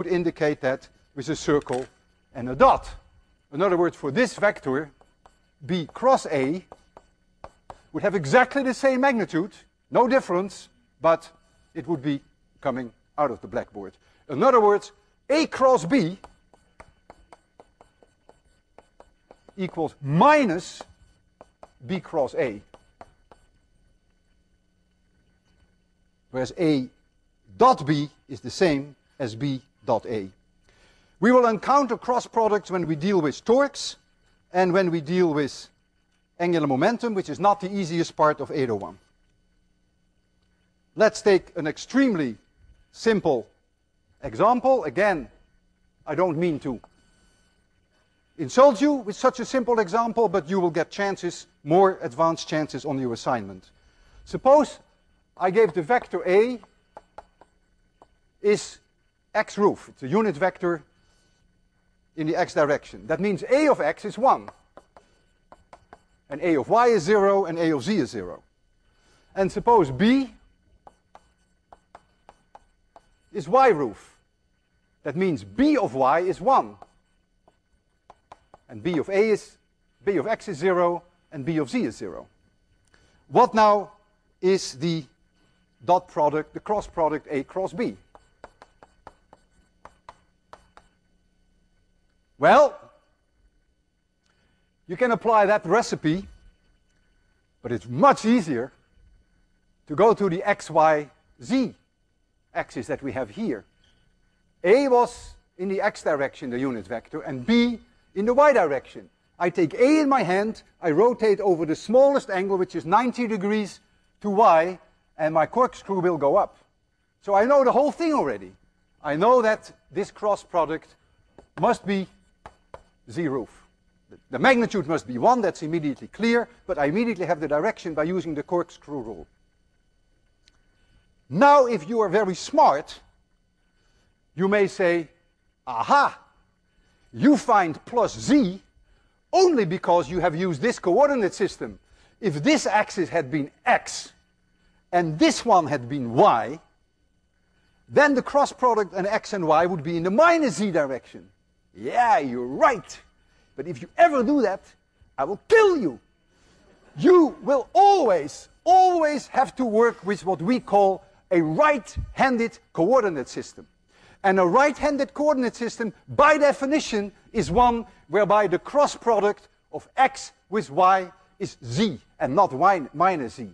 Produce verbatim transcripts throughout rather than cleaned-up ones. would indicate that with a circle and a dot. Another word for this vector, B cross A, would have exactly the same magnitude, no difference, but it would be coming out of the blackboard. In other words, A cross B equals minus B cross A, whereas A dot B is the same as B dot A. We will encounter cross products when we deal with torques and when we deal with angular momentum, which is not the easiest part of eight oh one. Let's take an extremely simple example. Again, I don't mean to insult you with such a simple example, but you will get chances, more advanced chances on your assignment. Suppose I gave the vector A is x roof. It's a unit vector in the x direction. That means A of x is one, and A of y is zero, and A of z is zero. And suppose B is y roof. That means B of y is one, and B of A is, B of x is zero, and B of z is zero. What now is the dot product, the cross product A cross B? Well, you can apply that recipe, but it's much easier to go to the x, y, z axis that we have here. A was in the x direction, the unit vector, and B in the y direction. I take A in my hand, I rotate over the smallest angle, which is ninety degrees to y, and my corkscrew will go up. So I know the whole thing already. I know that this cross product must be z roof. The magnitude must be one, that's immediately clear, but I immediately have the direction by using the corkscrew rule. Now, if you are very smart, you may say, aha, you find plus z only because you have used this coordinate system. If this axis had been x and this one had been y, then the cross product and x and y would be in the minus z direction. Yeah, you're right. But if you ever do that, I will kill you. You will always, always have to work with what we call a right-handed coordinate system. And a right-handed coordinate system, by definition, is one whereby the cross product of x with y is z and not y minus z.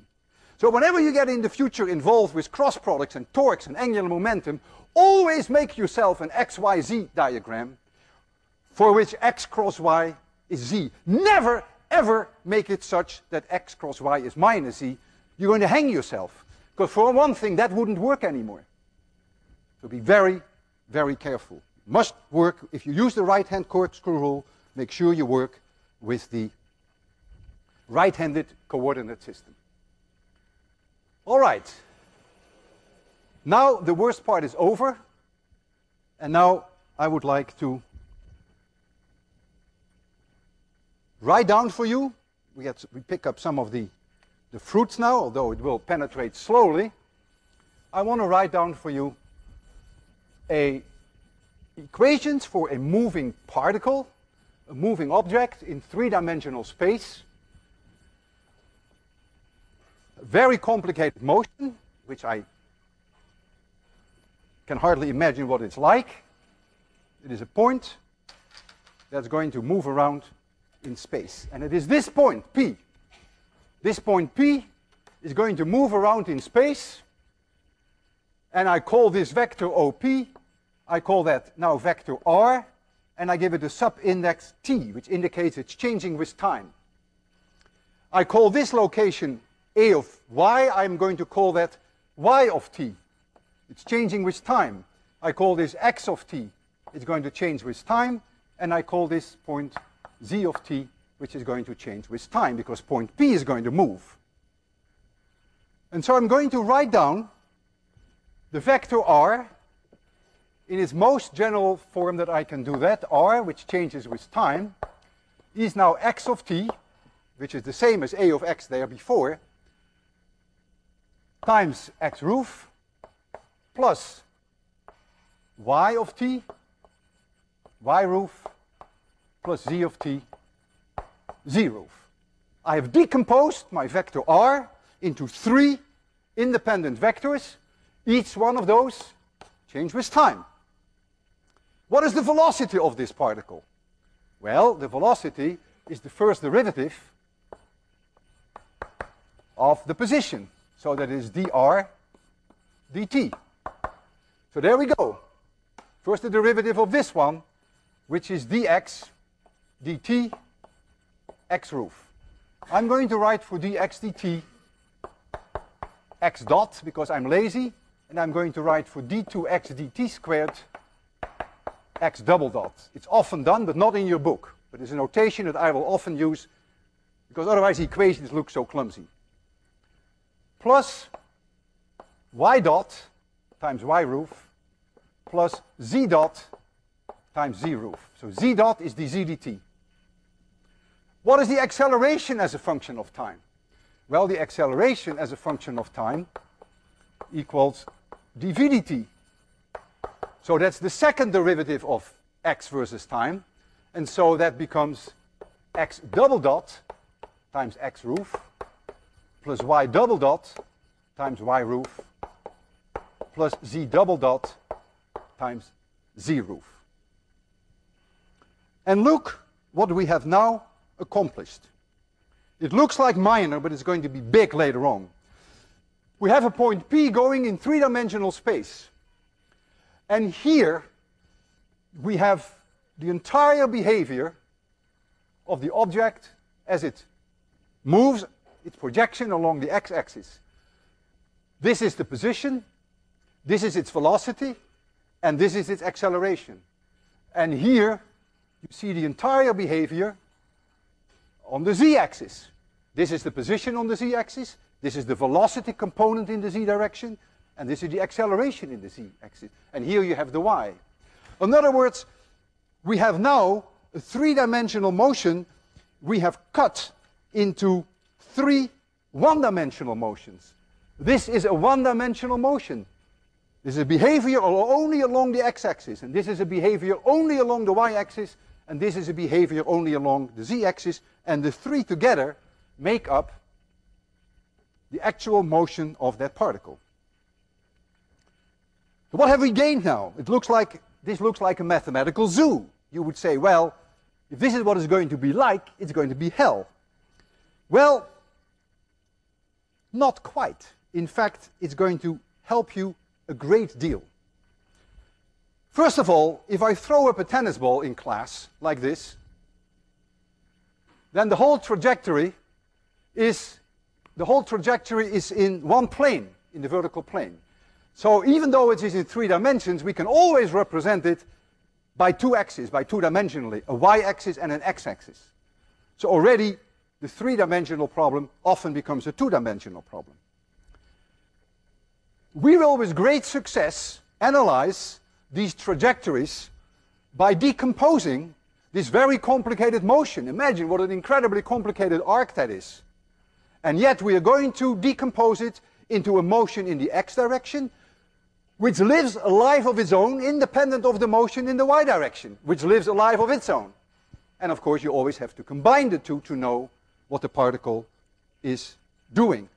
So whenever you get in the future involved with cross products and torques and angular momentum, always make yourself an x y z diagram for which x cross y is z. Never, ever make it such that x cross y is minus z. You're going to hang yourself, because for one thing, that wouldn't work anymore. So be very, very careful. Must work. If you use the right-hand corkscrew rule, make sure you work with the right-handed coordinate system. All right. Now the worst part is over, and now I would like to write down for you. We get, we pick up some of the, the fruits now, although it will penetrate slowly. I want to write down for you a equations for a moving particle, a moving object in three-dimensional space. Very complicated motion, which I can hardly imagine what it's like. It is a point that's going to move around in space. And it is this point, P. This point, P, is going to move around in space. And I call this vector O P. I call that now vector R. And I give it a sub-index T, which indicates it's changing with time. I call this location A of y, I'm going to call that y of t. It's changing with time. I call this x of t. It's going to change with time. And I call this point z of t, which is going to change with time, because point P is going to move. And so I'm going to write down the vector R in its most general form that I can do that. R, which changes with time, is now x of t, which is the same as A of x there before, times x roof plus y of t, y roof, plus z of t, z roof. I have decomposed my vector r into three independent vectors. Each one of those changes with time. What is the velocity of this particle? Well, the velocity is the first derivative of the position. So that is dr dt. So there we go. First the derivative of this one, which is dx dt x roof. I'm going to write for dx dt x dot, because I'm lazy, and I'm going to write for d two x dt squared x double dot. It's often done, but not in your book. But it's a notation that I will often use, because otherwise the equations look so clumsy. Plus y dot times y roof plus z dot times z roof. So z dot is dz dt. What is the acceleration as a function of time? Well, the acceleration as a function of time equals dv dt. So that's the second derivative of x versus time. And so that becomes x double dot times x roof plus y double dot times y roof plus z double dot times z roof. And look what we have now accomplished. It looks like minor, but it's going to be big later on. We have a point P going in three-dimensional space. And here we have the entire behavior of the object as it moves its projection along the x-axis. This is the position, this is its velocity, and this is its acceleration. And here you see the entire behavior on the z-axis. This is the position on the z-axis, this is the velocity component in the z-direction, and this is the acceleration in the z-axis. And here you have the y. In other words, we have now a three-dimensional motion we have cut into three one-dimensional motions. This is a one-dimensional motion. This is a behavior only along the x-axis, and this is a behavior only along the y-axis, and this is a behavior only along the z-axis, and the three together make up the actual motion of that particle. So what have we gained now? It looks like, this looks like a mathematical zoo. You would say, well, if this is what it's going to be like, it's going to be hell. Well, not quite. In fact, it's going to help you a great deal. First of all, if I throw up a tennis ball in class, like this, then the whole trajectory is, the whole trajectory is in one plane, in the vertical plane. So even though it is in three dimensions, we can always represent it by two axes, by two-dimensionally, a y-axis and an x-axis. So already, the three-dimensional problem often becomes a two-dimensional problem. We will, with great success, analyze these trajectories by decomposing this very complicated motion. Imagine what an incredibly complicated arc that is. And yet we are going to decompose it into a motion in the x direction, which lives a life of its own, independent of the motion in the y direction, which lives a life of its own. And of course, you always have to combine the two to know what the particle is doing.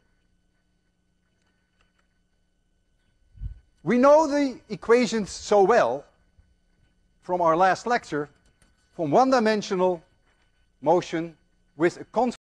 We know the equations so well from our last lecture, from one-dimensional motion with a constant